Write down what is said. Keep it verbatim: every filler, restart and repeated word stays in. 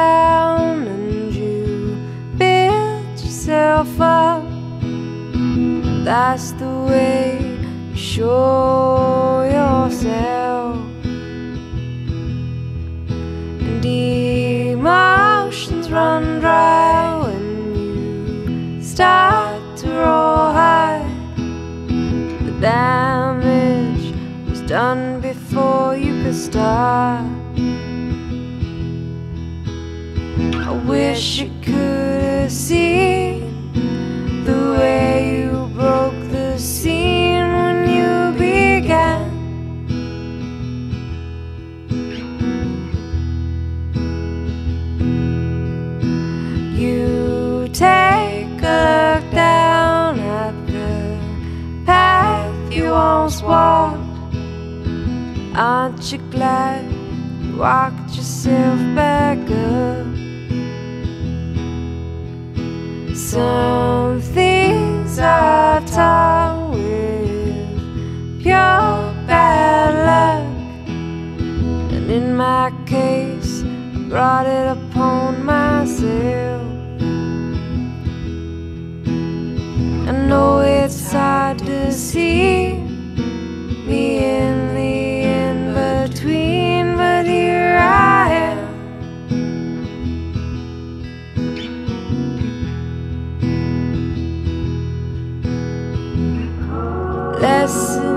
down and you build yourself up. That's the way you show yourself. And emotions run dry when you start to roll high. The damage was done before you could start. I wish you could have seen the way you broke the scene when you began. You take a look down at the path you once walked. Aren't you glad you walked yourself back up? Some things are taught with pure bad luck, and in my case, I brought it upon myself. I know it's hard to see me in the in-between, but here I am. Yes.